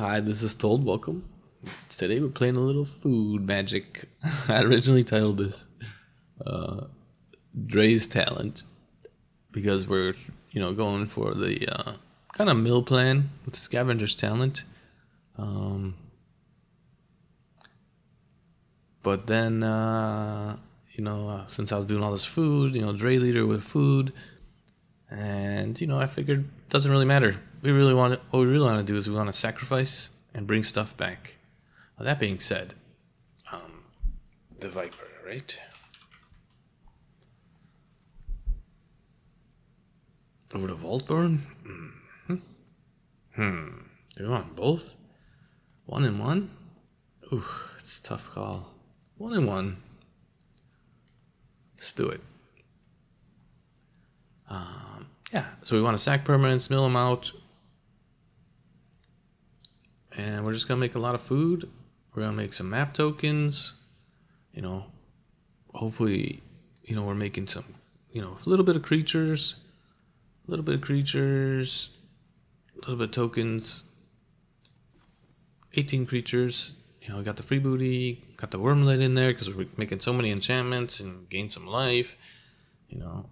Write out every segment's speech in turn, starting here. Hi, this is Told. Welcome. Today we're playing a little food magic. I originally titled this Dragon's Talent because we're, you know, going for the kind of meal plan with Scavenger's Talent. But then, you know, since I was doing all this food, you know, Dre leader with food, and, you know, I figured it doesn't really matter. What we really want to do is we want to sacrifice and bring stuff back. Now, that being said, the Viper, right? Over to Vaultborn? Mm-hmm. Do you want both? 1 and 1? Ooh, it's a tough call. 1 and 1. Let's do it. Yeah, so we want to sack permanents, mill them out. And we're just going to make a lot of food. We're going to make some map tokens. You know, hopefully, you know, we're making some, you know, a little bit of creatures. A little bit of creatures. A little bit of tokens. 18 creatures. You know, we got the free booty, got the Wurmlet in there because we're making so many enchantments and gain some life. You know,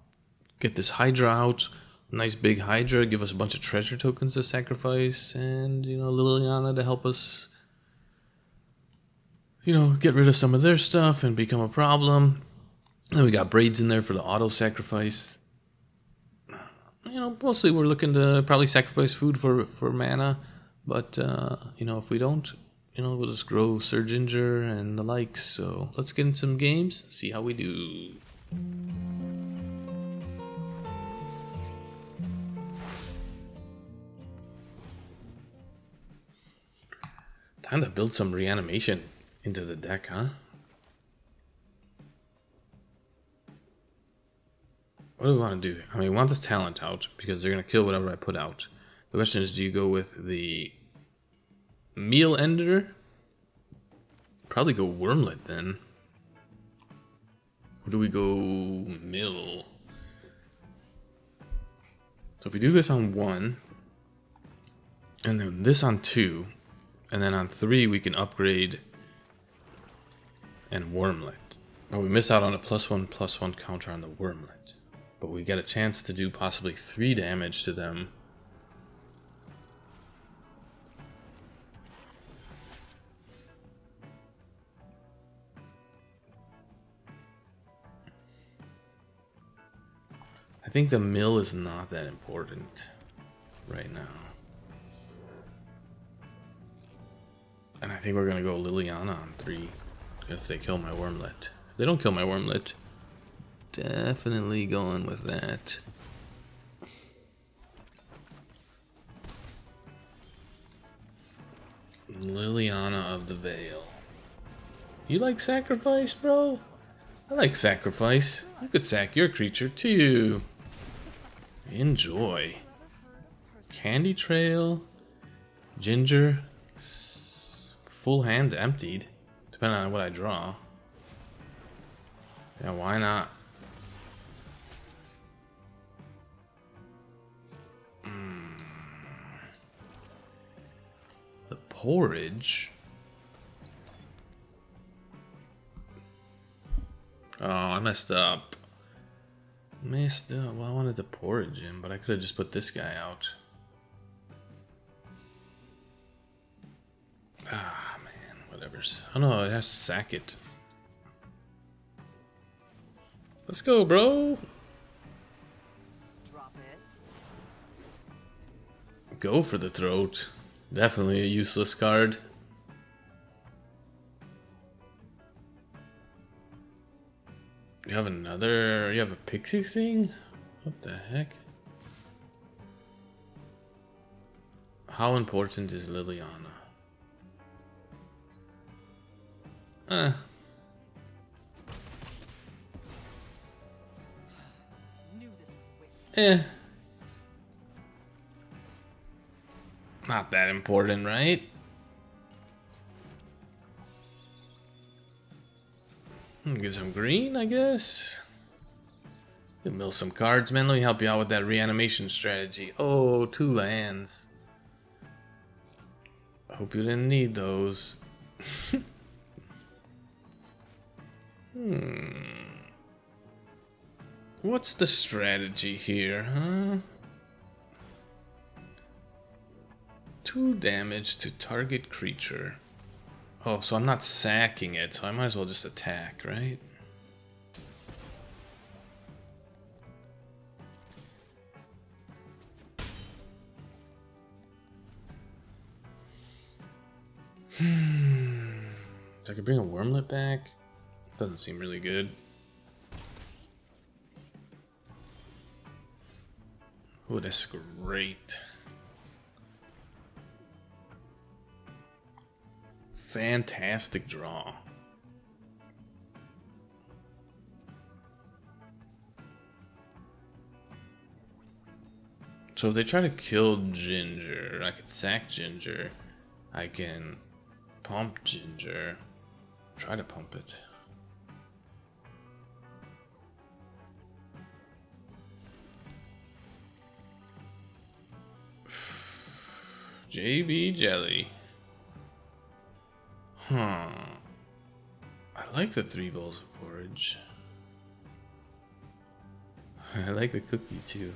get this Hydra out, nice big Hydra, give us a bunch of treasure tokens to sacrifice, and, you know, Liliana to help us, you know, get rid of some of their stuff and become a problem. Then we got Braids in there for the auto sacrifice. You know, mostly we're looking to probably sacrifice food for mana, but you know, if we don't, you know, we'll just grow Sir Ginger and the likes. So let's get in some games, see how we do. Time to build some reanimation into the deck, huh? What do we want to do? I mean, we want this talent out because they're going to kill whatever I put out. The question is, do you go with the meal ender? Probably go Wurmlet then. Or do we go mill? So if we do this on 1, and then this on 2, and then on 3 we can upgrade and Wurmlet. Now we miss out on a +1/+1 counter on the Wurmlet, but we get a chance to do possibly 3 damage to them. I think the mill is not that important right now. And I think we're going to go Liliana on 3 if they kill my Wurmlet. If they don't kill my Wurmlet, definitely going with that. Liliana of the Veil. You like sacrifice, bro? I like sacrifice. I could sack your creature too. Enjoy. Candy Trail, Ginger, full hand emptied, depending on what I draw. Yeah, why not? The porridge. Oh, I messed up. Well, I wanted the porridge in, but I could have just put this guy out. Ah, man, whatever. Oh no, it has to sack it. Let's go, bro. Drop it. Go for the throat. Definitely a useless card. You have another. You have a pixie thing? What the heck? How important is Liliana? Not that important, right? Get some green, I guess. We'll mill some cards, man. Let me help you out with that reanimation strategy. Oh, 2 lands. Hope you didn't need those. What's the strategy here, huh? 2 damage to target creature. Oh, so I'm not sacking it, so I might as well just attack, right? So I could bring a Wurmlet back? Doesn't seem really good. Oh, that's great. Fantastic draw. So if they try to kill Ginger, I could sack Ginger. I can pump Ginger. Try to pump it. JB Jelly. Huh. I like the 3 bowls of porridge. I like the cookie too.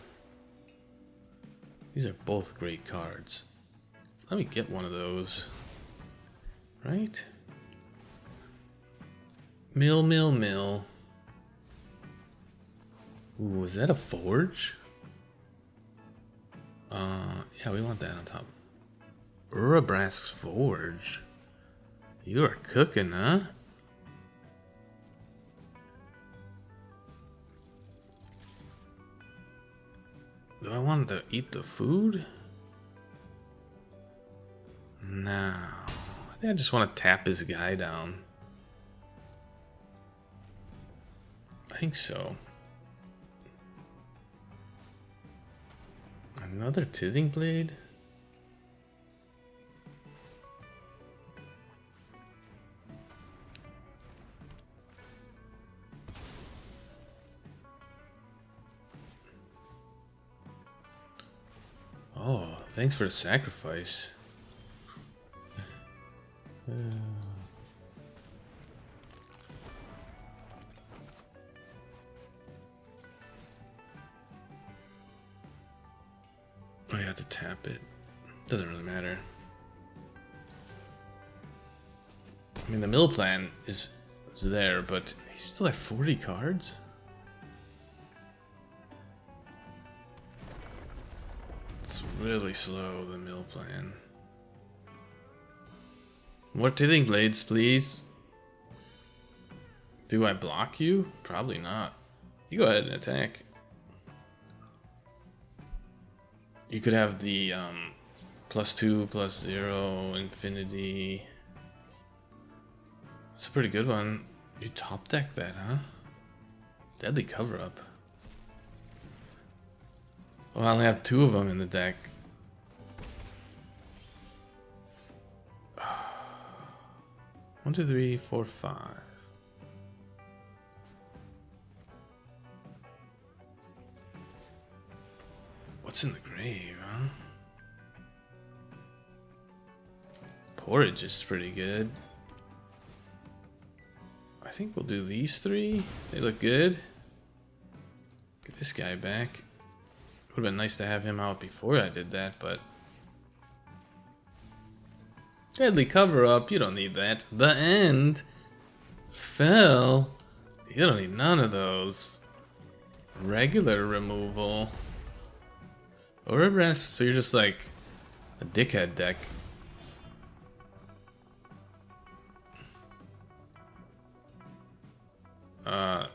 These are both great cards. Let me get one of those. Right? Mill, mill, mill. Ooh, is that a forge? Yeah, we want that on top. Urabrask's forge. You are cooking, huh? Do I want to eat the food? No. I think I just want to tap this guy down. I think so. Another Tithing Blade? Oh, thanks for the sacrifice. I had to tap it. Doesn't really matter. I mean, the mill plan is there, but he still has 40 cards? Really slow, the mill plan. More Tithing Blades, please. Do I block you? Probably not. You go ahead and attack. You could have the +2/+0 infinity. It's a pretty good one. You top deck that, huh? Deadly cover up. Well, I only have 2 of them in the deck. One, two, three, four, five. What's in the grave, huh? Porridge is pretty good. I think we'll do these 3. They look good. Get this guy back. Would have been nice to have him out before I did that, but... Deadly cover-up, you don't need that. The end! Fell! You don't need none of those. Regular removal. Or so you're just like... a dickhead deck.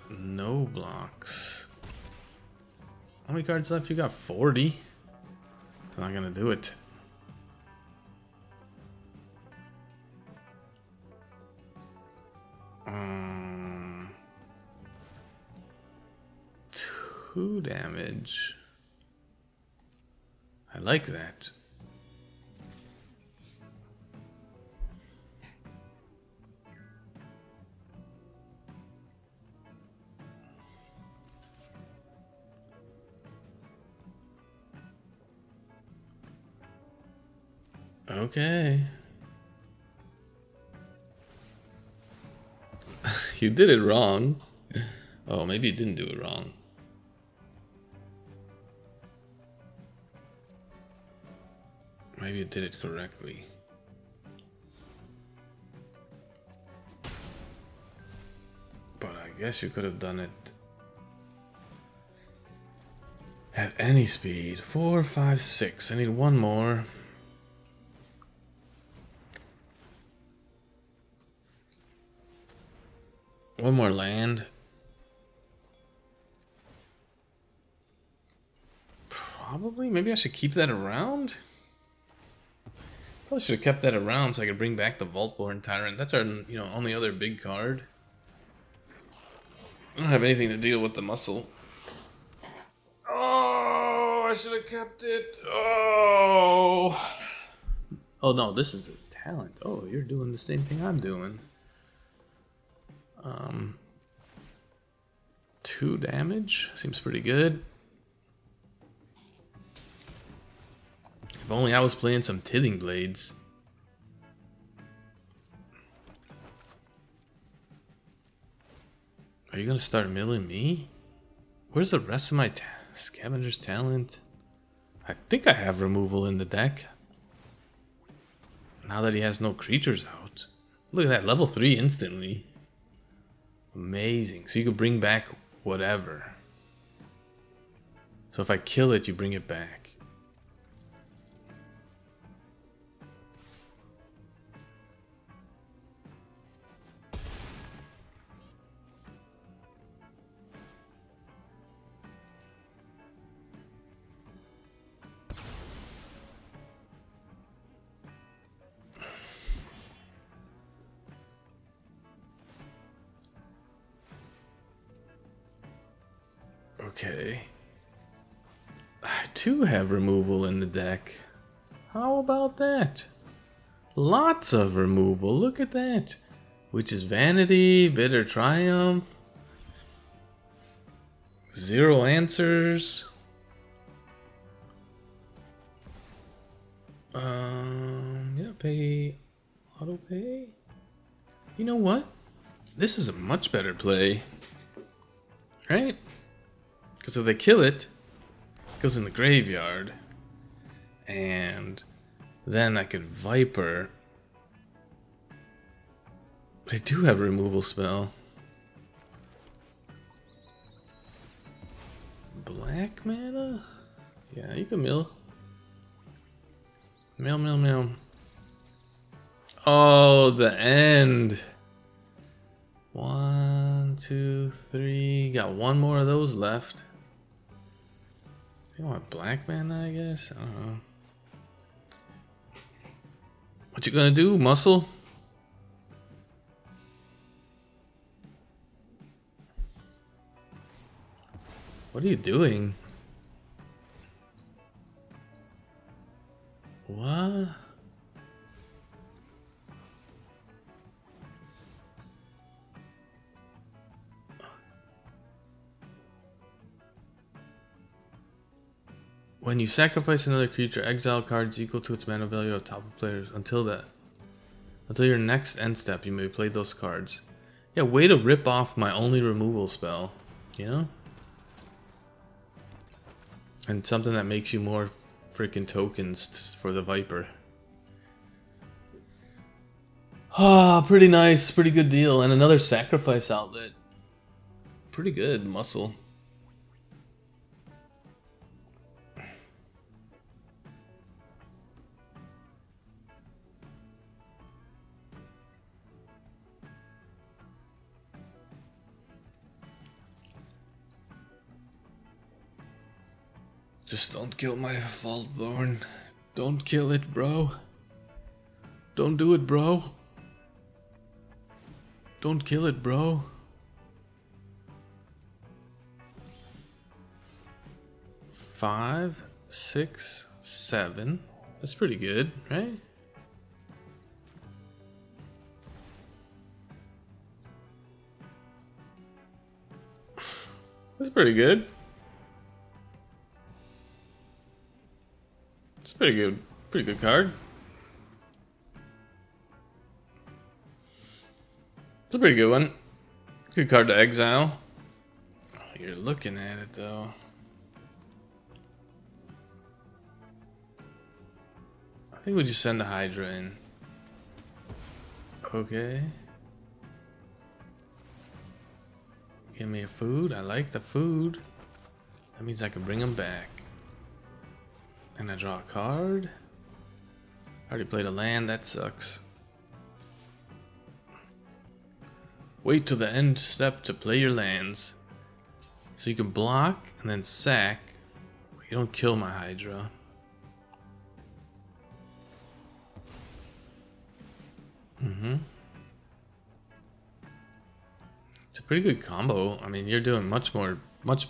No blocks. How many cards left? You got 40. It's not gonna do it. Two damage. I like that. Okay, He did it wrong. Oh, maybe he didn't do it wrong. Maybe he did it correctly. But I guess you could have done it at any speed. 4, 5, 6. I need one more. One more land. Probably. Maybe I should keep that around? Probably should have kept that around so I could bring back the Vaultborn Tyrant. That's our, you know, only other big card. I don't have anything to deal with the muscle. I should have kept it. Oh no, this is a talent. Oh, you're doing the same thing I'm doing. 2 damage seems pretty good. If only I was playing some Tidding Blades. Are you gonna start milling me? Where's the rest of my Scavenger's Talent? I think I have removal in the deck. Now that he has no creatures out. Look at that, level 3 instantly. Amazing. So you could bring back whatever. So if I kill it, you bring it back. Okay, I too have removal in the deck. How about that? Lots of removal, look at that. Which is Vanity, Bitter Triumph, 0 answers. Yeah, pay, auto pay. You know what? This is a much better play, right? So they kill it, it goes in the graveyard, and then I could Viper. They do have a removal spell. Black mana? Yeah, you can mill. Mill, mill, mill. Oh, the end. 1, 2, 3. Got one more of those left. You want black mana, I guess? I don't know. What you gonna do, muscle? What are you doing? What? When you sacrifice another creature, exile cards equal to its mana value of top of players until your next end step, you may play those cards. Yeah, way to rip off my only removal spell, you know? And something that makes you more freaking tokens for the Viper. Ah, pretty nice, pretty good deal. And another sacrifice outlet. Pretty good, muscle. Just don't kill my Vaultborn. Don't kill it, bro. Don't do it, bro. Don't kill it, bro. Five, six, seven. That's pretty good, right? That's pretty good. It's pretty good card. It's a pretty good one. Good card to exile. Oh, you're looking at it though. I think we just send the Hydra in. Okay. Give me a food. I like the food. That means I can bring them back. And I draw a card. I already played a land. That sucks. Wait till the end step to play your lands. So you can block and then sack. But you don't kill my Hydra. Mm-hmm. It's a pretty good combo. I mean, you're doing much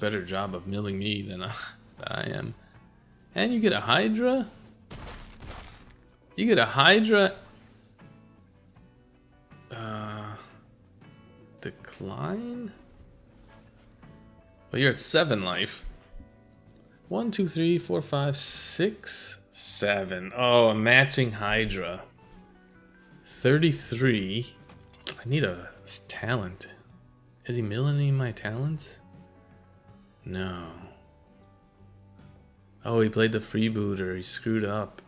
better job of milling me than I am. And you get a Hydra? You get a Hydra? Decline? Well, you're at 7 life. 1, 2, 3, 4, 5, 6, 7. Oh, a matching Hydra. 33. I need a talent. Is he milling any of my talents? No. Oh, he played the freebooter. He screwed up.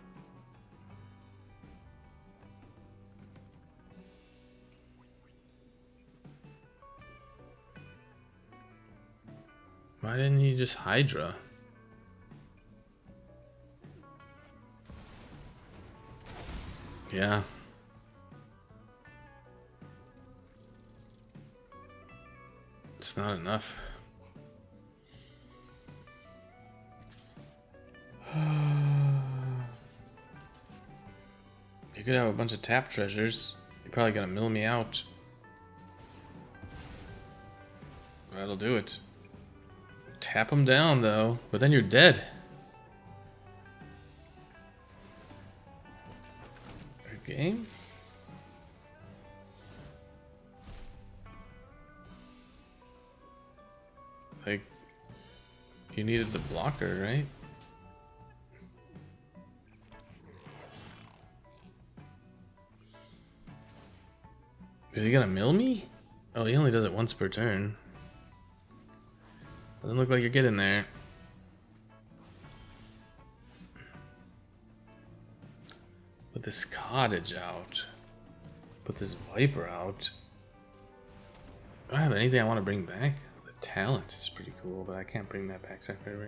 Why didn't he just Hydra? Yeah. It's not enough. You could have a bunch of tap treasures. You're probably gonna mill me out. That'll do it. Tap them down though, but then you're dead. Good game. Like, you needed the blocker, right? Is he gonna mill me? Oh, he only does it once per turn. Doesn't look like you're getting there. Put this cottage out. Put this Viper out. Do I have anything I want to bring back? The talent is pretty cool, but I can't bring that back. Sacrifice.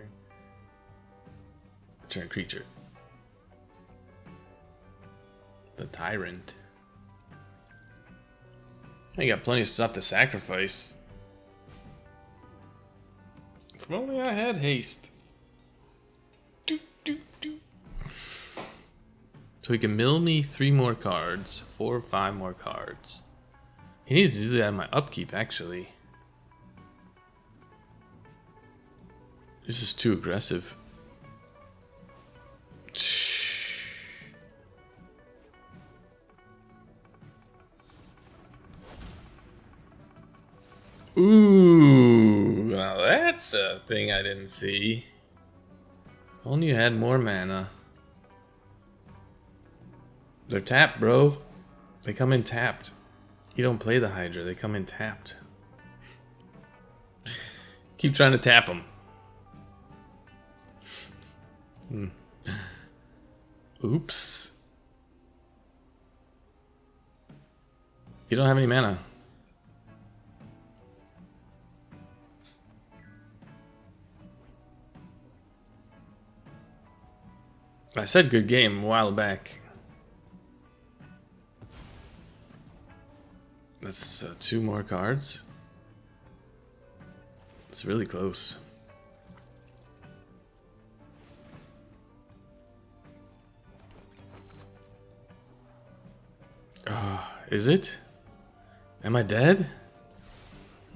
Return creature. The Tyrant. I got plenty of stuff to sacrifice. If only I had haste. Doo, doo, doo. So he can mill me 3 more cards, 4 or 5 more cards. He needs to do that in my upkeep, actually. This is too aggressive. Ooh, now that's a thing I didn't see. If only you had more mana. They're tapped, bro. They come in tapped. You don't play the Hydra, they come in tapped. Keep trying to tap them. Oops. You don't have any mana. I said good game a while back. That's 2 more cards. It's really close. Is it? Am I dead?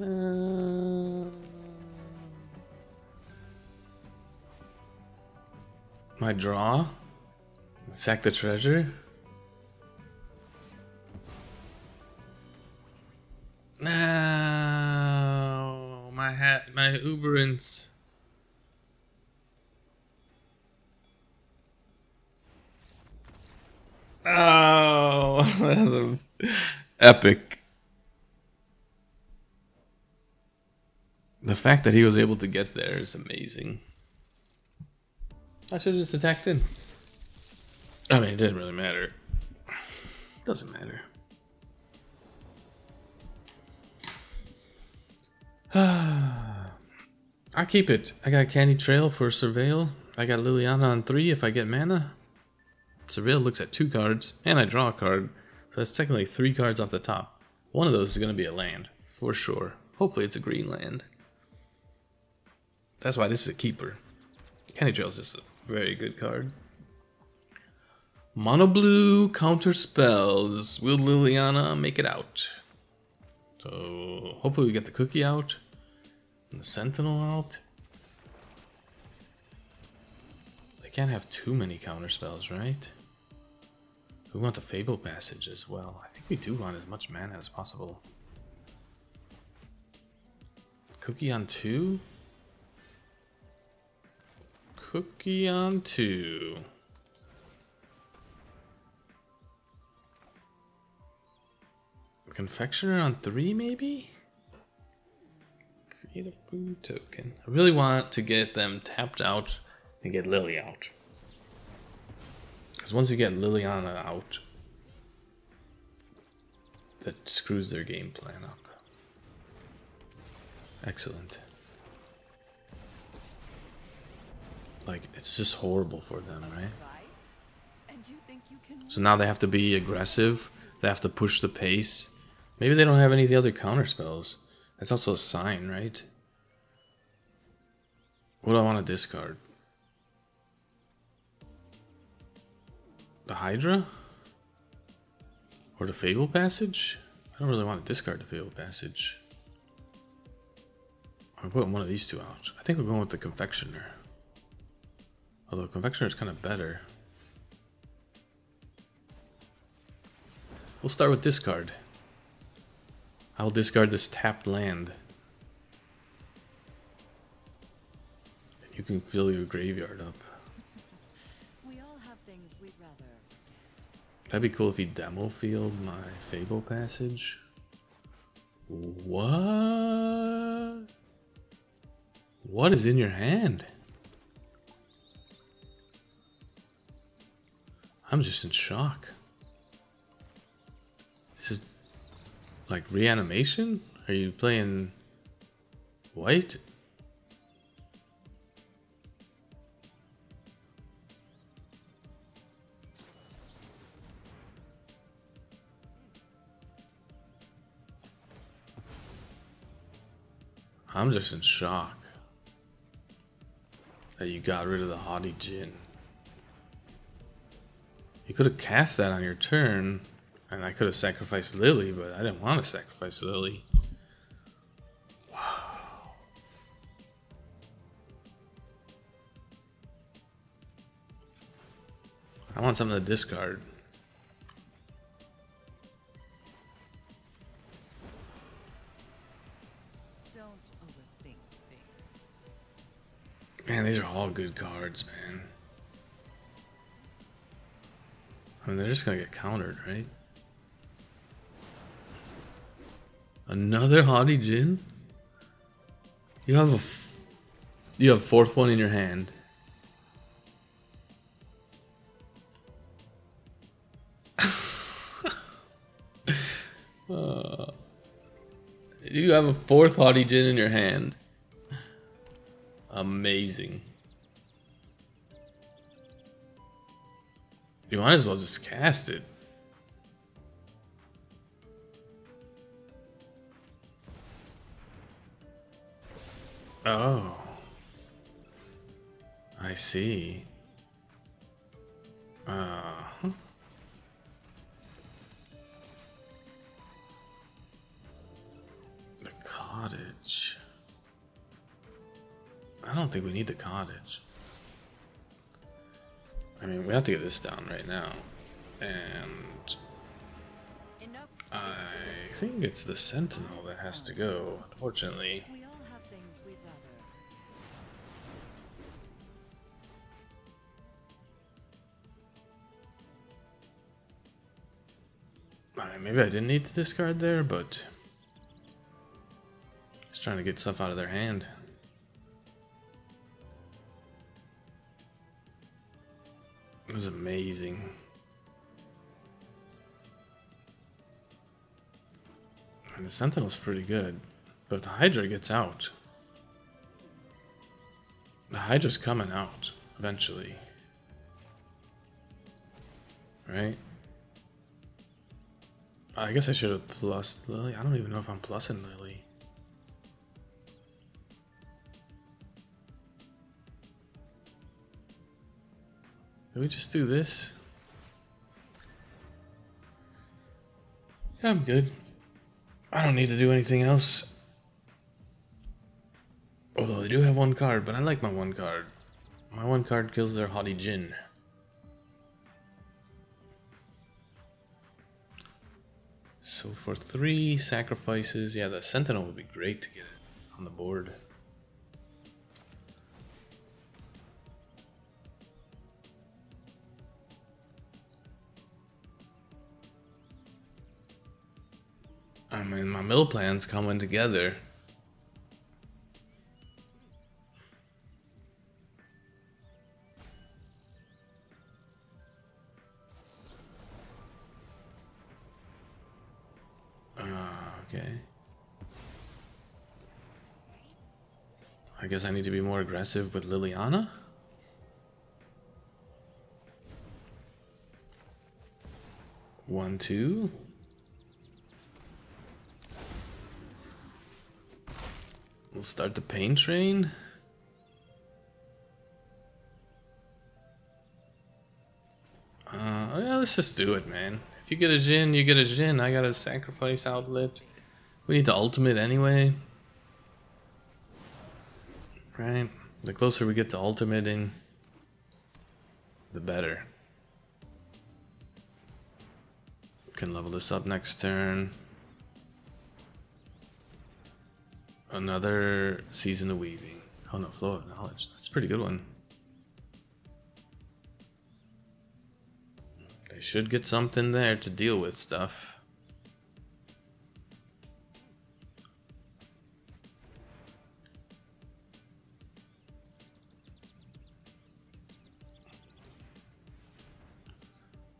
My draw? Sack the treasure? No, my hat, my uberance. Oh, that's epic. The fact that he was able to get there is amazing. I should have just attacked in. I mean, it didn't really matter. Doesn't matter. I keep it. I got Candy Trail for Surveil. I got Liliana on 3 if I get mana. Surveil looks at 2 cards, and I draw a card. So that's technically 3 cards off the top. One of those is going to be a land, for sure. Hopefully it's a green land. That's why this is a keeper. Candy Trail is just a very good card. Mono blue counter spells. Will Liliana make it out? So hopefully we get the cookie out. And the sentinel out. They can't have too many counter spells, right? We want the Fable Passage as well. I think we do want as much mana as possible. Cookie on 2? Cookie on 2. Confectioner on 3 maybe? Create a food token. I really want to get them tapped out and get Lily out. Because once you get Liliana out, that screws their game plan up. Excellent. Like, it's just horrible for them, right? So now they have to be aggressive. They have to push the pace. Maybe they don't have any of the other counter spells. That's also a sign, right? What do I want to discard? The Hydra? Or the Fable Passage? I don't really want to discard the Fable Passage. I'm putting one of these two out. I think we're going with the Confectioner. Although Confectioner is kind of better. We'll start with discard. I'll discard this tapped land. And you can fill your graveyard up. We all have things we'd rather. That'd be cool if he demo field my Fable Passage. What? What is in your hand? I'm just in shock. This is like reanimation? Are you playing white? I'm just in shock that you got rid of the Haughty Djinn. You could have cast that on your turn. And I could have sacrificed Lily, but I didn't want to sacrifice Lily. Wow. I want something to discard. Don't overthink things. Man, these are all good cards, man. I mean, they're just going to get countered, right? Another Haughty Djinn? You have a fourth one in your hand. You have a fourth Haughty Djinn in your hand. Amazing. You might as well just cast it. Oh, I see. Uh-huh. The cottage. I don't think we need the cottage. I mean, we have to get this down right now. And I think it's the Sentinel that has to go, unfortunately. Maybe I didn't need to discard there, but it's trying to get stuff out of their hand. It was amazing. And the Sentinel's pretty good, but if the Hydra gets out, the Hydra's coming out eventually, right? I guess I should have plussed Lily. I don't even know if I'm plussing Lily. Did we just do this? Yeah, I'm good. I don't need to do anything else. Although they do have one card, but I like my one card. My one card kills their Haughty Djinn. So for 3 sacrifices, yeah, the Sentinel would be great to get it on the board. I mean, my mill plan's coming together. Okay. I guess I need to be more aggressive with Liliana. One, two. We'll start the pain train. Yeah, let's just do it, man. If you get a Djinn, you get a Djinn. I gotta sacrifice outlet. We need the ultimate anyway. Right? The closer we get to ultimating, the better. We can level this up next turn. Another Season of Weaving. Oh no, Flow of Knowledge. That's a pretty good one. They should get something there to deal with stuff.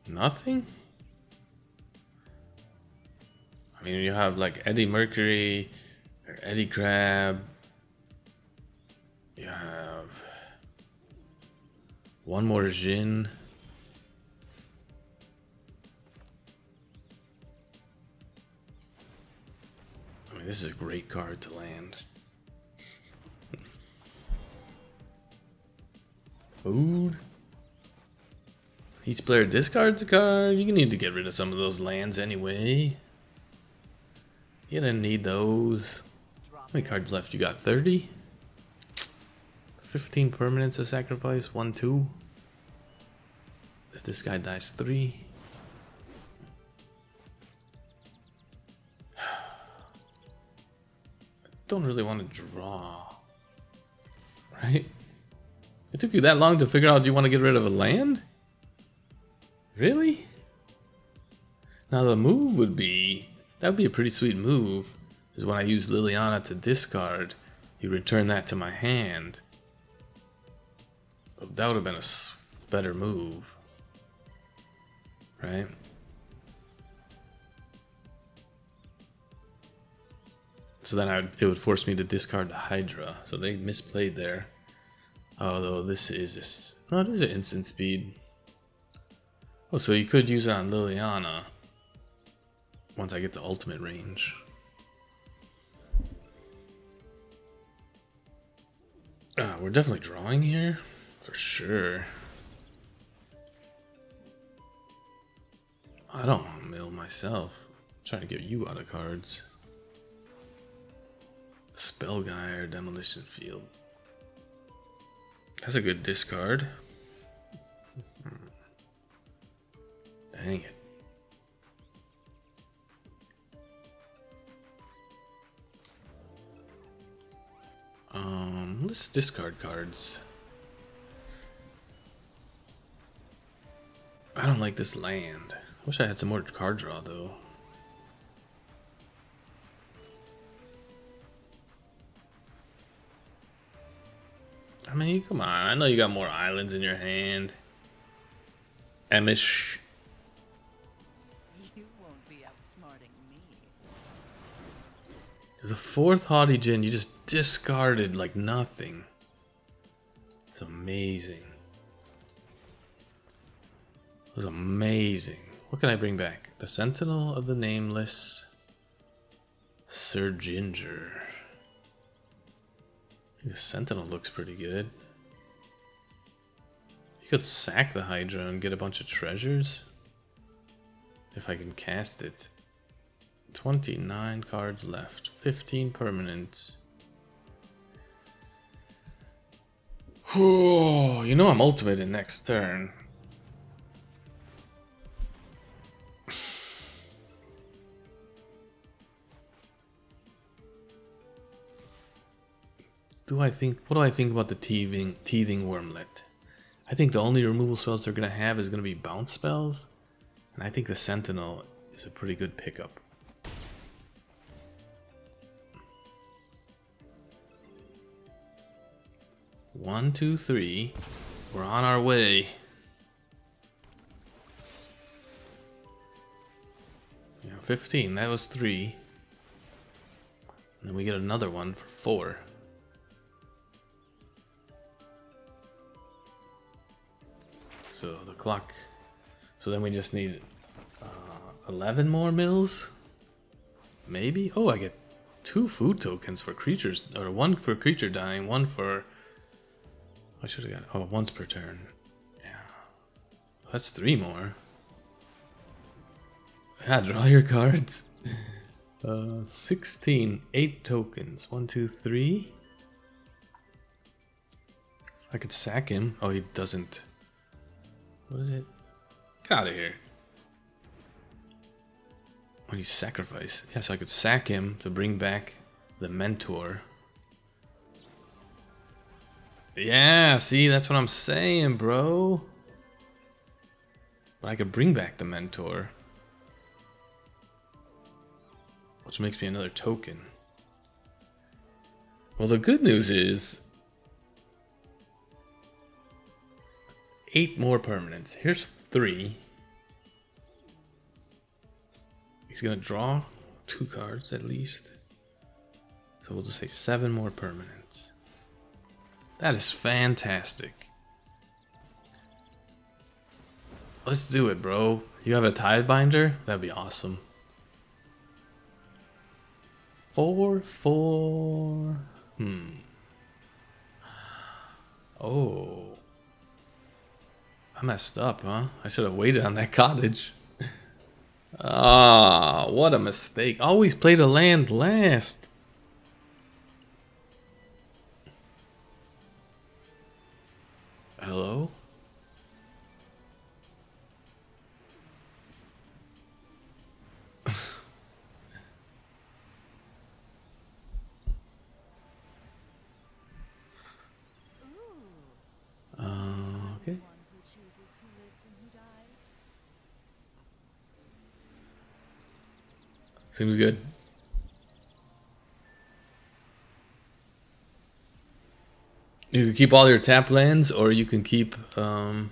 Nothing? I mean, you have like Eddie Mercury... Eddie Crab. You have one more Djinn. I mean, this is a great card to land. Food. Each player discards a card. You need to get rid of some of those lands anyway. You didn't need those. How many cards left? You got 30? 15 permanents to sacrifice. 1, 2. If this guy dies, 3. I don't really want to draw. Right? It took you that long to figure out you want to get rid of a land? Really? Now the move would be... That would be a pretty sweet move. Is when I use Liliana to discard, you return that to my hand. That would have been a better move, right? So then it would force me to discard the Hydra. So they misplayed there. Although this is no, it is an instant speed. Oh, so you could use it on Liliana once I get to ultimate range. We're definitely drawing here, for sure. I don't want to mill myself. I'm trying to get you out of cards. Spell Guy or Demolition Field. That's a good discard. Dang it. Let's discard cards. I don't like this land. Wish I had some more card draw though. I mean, come on. I know you got more islands in your hand. Emish. You won't be outsmarting me. There's a fourth Haughty Djinn you just discarded like nothing. It's amazing. It was amazing. What can I bring back? The Sentinel of the Nameless Sir Ginger. The Sentinel looks pretty good. You could sack the Hydra and get a bunch of treasures. If I can cast it. 29 cards left. 15 permanents. Oh, you know I'm ultimate in next turn. Do I think? What do I think about the teething Wurmlet? I think the only removal spells they're gonna have is gonna be bounce spells, and I think the Sentinel is a pretty good pickup. One, two, three. We're on our way. Yeah, 15. That was 3. And then we get another one for 4. So the clock. So then we just need 11 more mills, maybe. Oh, I get 2 food tokens for creatures, or 1 for creature dying, 1 for. I should have got. Oh, once per turn. Yeah, that's 3 more. Yeah, draw your cards. 16, 8 tokens. 1, 2, 3. I could sack him. Oh, he doesn't. What is it? Get out of here. When you sacrifice. Yeah, so I could sack him to bring back the mentor. Yeah, see, that's what I'm saying, bro. But I could bring back the mentor. Which makes me another token. Well, the good news is... 8 more permanents. Here's 3. He's gonna draw 2 cards at least. So we'll just say 7 more permanents. That is fantastic. Let's do it, bro. You have a Tidebinder? That'd be awesome. 4, 4. Oh. I messed up, huh? I should have waited on that cottage. Ah, what a mistake. Always play the land last. Hello? Seems good. You can keep all your tap lands, or you can keep the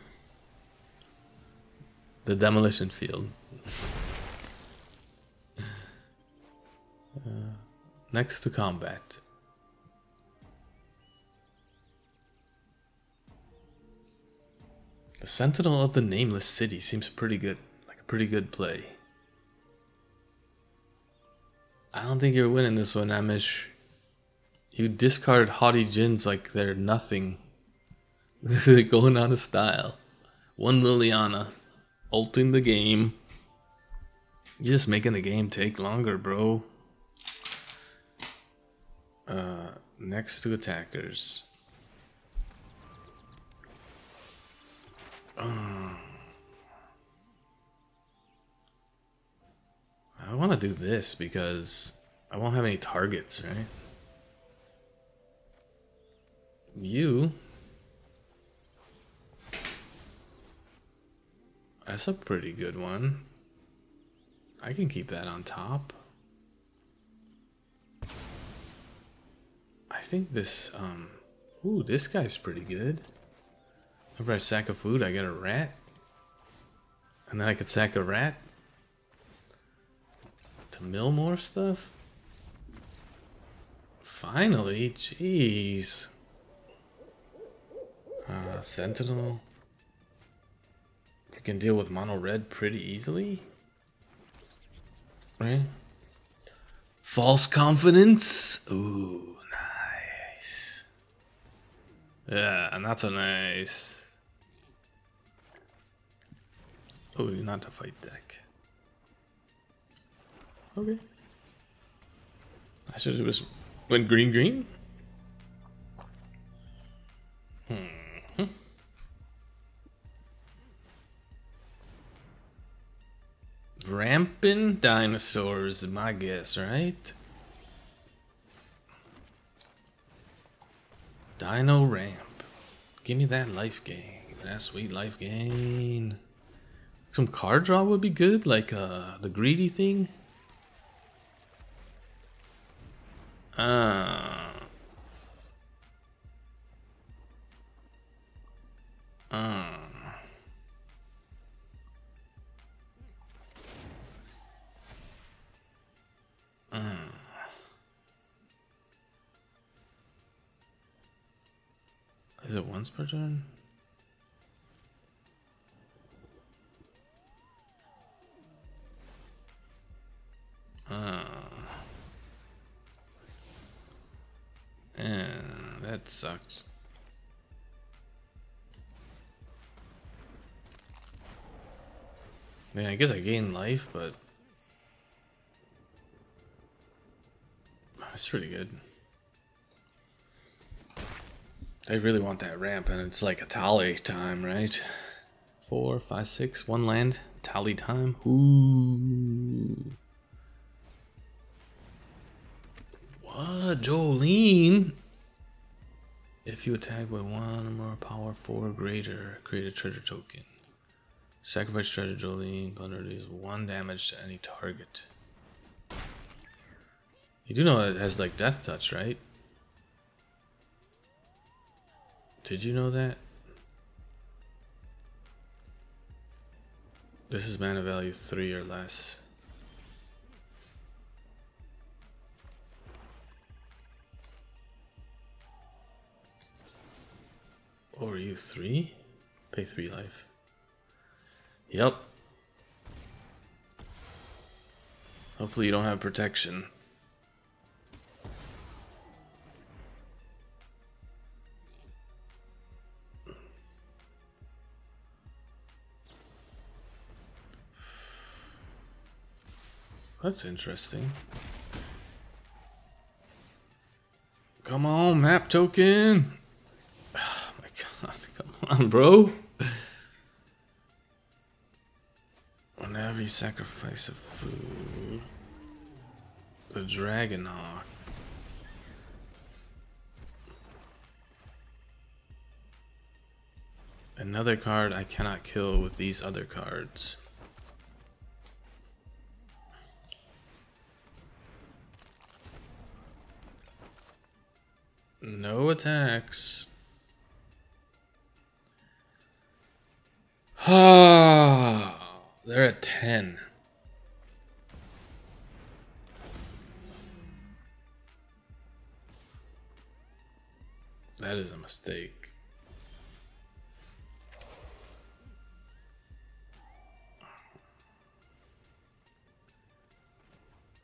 demolition field. Next to combat. The Sentinel of the Nameless City seems pretty good, like a pretty good play. I don't think you're winning this one, Amish. You discard Haughty Djinns like they're nothing. They're going out of style. One Liliana, ulting the game. You're just making the game take longer, bro. Next to attackers. I want to do this because I won't have any targets, right? You. That's a pretty good one. I can keep that on top. I think this Ooh, this guy's pretty good. Whenever I sack a food, I get a rat. And then I could sack a rat to mill more stuff. Finally, jeez. Sentinel. I can deal with mono red pretty easily. Right? False confidence. Ooh, nice. Yeah, not so nice. Oh, not a fight deck. Okay. I should have just went green, green. Ramping dinosaurs is my guess, right? Dino ramp. Give me that life gain. That sweet life gain. Some card draw would be good, like the greedy thing. Is it once per turn? That sucks. I mean, I guess I gain life, but that's pretty good. I really want that ramp, and it's like a tally time, right? 4, 5, 6, one land, tally time. Ooh. What, Jolene? If you attack by one or more power, 4 or greater, create a treasure token. Sacrifice treasure, Jolene. Plunder deals 1 damage to any target. You do know it has like death touch, right? Did you know that? This is mana value 3 or less. What were you, 3? Pay 3 life. Yep. Hopefully you don't have protection. That's interesting. Come on, map token. Oh my god, come on, bro. Whenever you sacrifice a food, the Dragon Hawk. Another card I cannot kill with these other cards. No attacks. Ah, they're at 10. That is a mistake.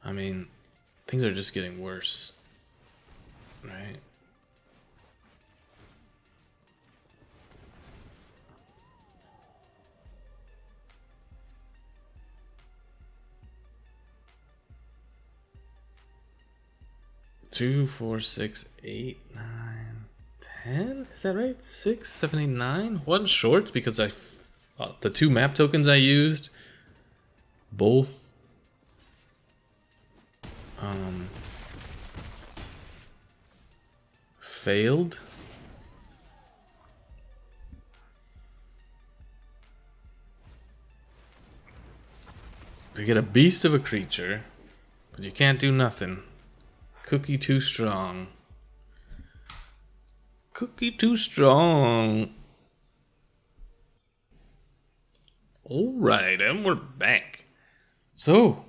I mean, things are just getting worse, right? Two, 4, 6, 8, 9, 10. Is that right? 6, 7, 8, 9. One short because I, the 2 map tokens I used, both. Failed. You get a beast of a creature, but you can't do nothing. Cookie too strong. Cookie too strong. Alright, and we're back. So,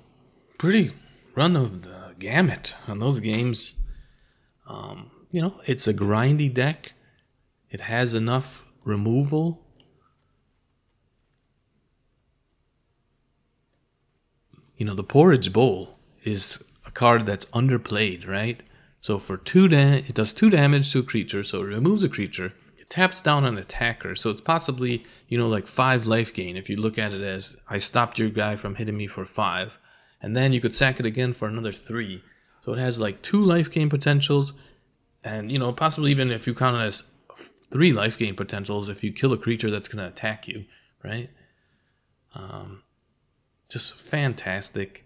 pretty run of the gamut on those games. You know, it's a grindy deck. It has enough removal. You know, the Porridge Bowl is a card that's underplayed, right? So for it does 2 damage to a creature, so it removes a creature. Taps down an attacker, so it's possibly, you know, like 5 life gain if you look at it as I stopped your guy from hitting me for 5, and then you could sack it again for another 3, so it has like 2 life gain potentials, and you know, possibly even if you count it as 3 life gain potentials if you kill a creature that's gonna attack you, right? Just fantastic.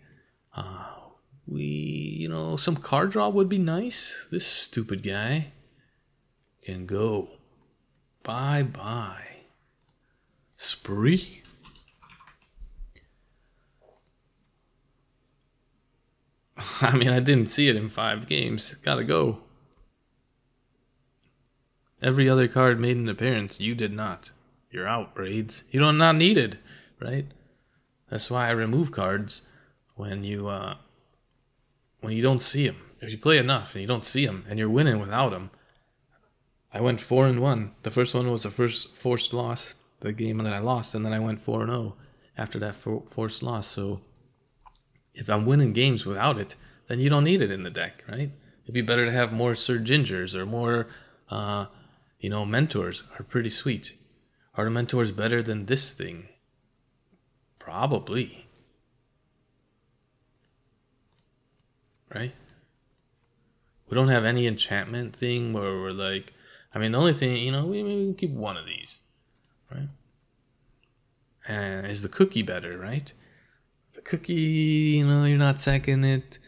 You know, some card draw would be nice. This stupid guy can go bye-bye. Spree. I mean, I didn't see it in 5 games. Gotta go. Every other card made an appearance. You did not. You're out, Braids. You don't not need it, right? That's why I remove cards when you don't see them. If you play enough and you don't see them and you're winning without them. I went 4-1. The first one was the first forced loss, the game that I lost, and then I went 4-0 after that forced loss. So if I'm winning games without it, then you don't need it in the deck, right? It'd be better to have more Sir Gingers or more, you know, Mentors are pretty sweet. Are Mentors better than this thing? Probably. Right? We don't have any enchantment thing where we're like, I mean, the only thing, you know, maybe we can keep one of these, right? And is the cookie better, right? The cookie, you know, you're not sacking it.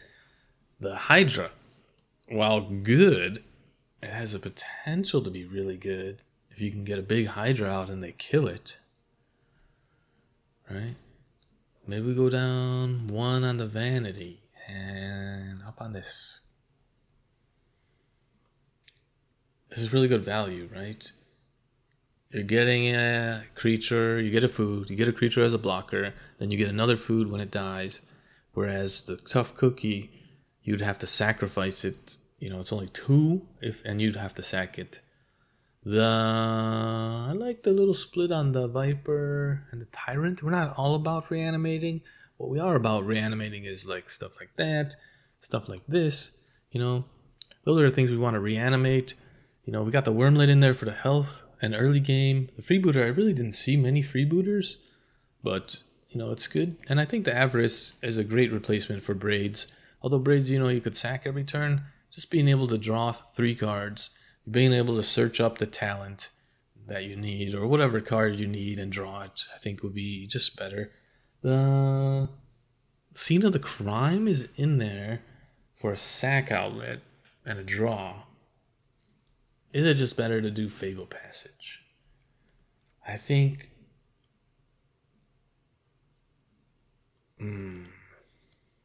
The Hydra, while good, it has a potential to be really good if you can get a big Hydra out and they kill it, right? Maybe we go down 1 on the Vanity and up on this. This is really good value, right? You're getting a creature, you get a food, you get a creature as a blocker, then you get another food when it dies. Whereas the tough cookie, you'd have to sacrifice it. You know, it's only 2, and you'd have to sack it. I like the little split on the Viper and the Tyrant. We're not all about reanimating. What we are about reanimating is like stuff like that, stuff like this. You know, those are the things we want to reanimate. You know, we got the Wurmlet in there for the health and early game. The Freebooter, I really didn't see many Freebooters, but, you know, it's good. And I think the Avarice is a great replacement for Braids. Although Braids, you know, you could sack every turn. Just being able to draw 3 cards, being able to search up the talent that you need or whatever card you need and draw it, I think would be just better. The Scene of the Crime is in there for a sack outlet and a draw. Is it just better to do Fable Passage? I think...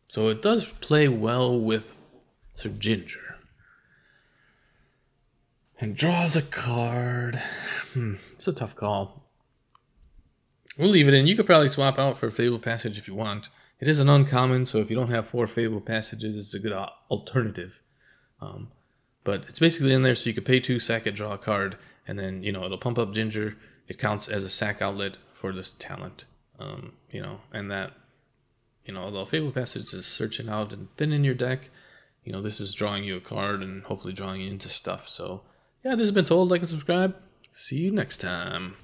So it does play well with Sir Ginger. And draws a card. It's a tough call. We'll leave it in. You could probably swap out for Fable Passage if you want. It is an uncommon, so if you don't have 4 Fable Passages, it's a good alternative. But it's basically in there so you could pay 2, sack it, draw a card, and then, you know, it'll pump up Ginger. It counts as a sack outlet for this talent, you know, and that, you know, although Fable Passage is searching out and thinning your deck, you know, this is drawing you a card and hopefully drawing you into stuff. So, yeah, this has been Told. Like and subscribe. See you next time.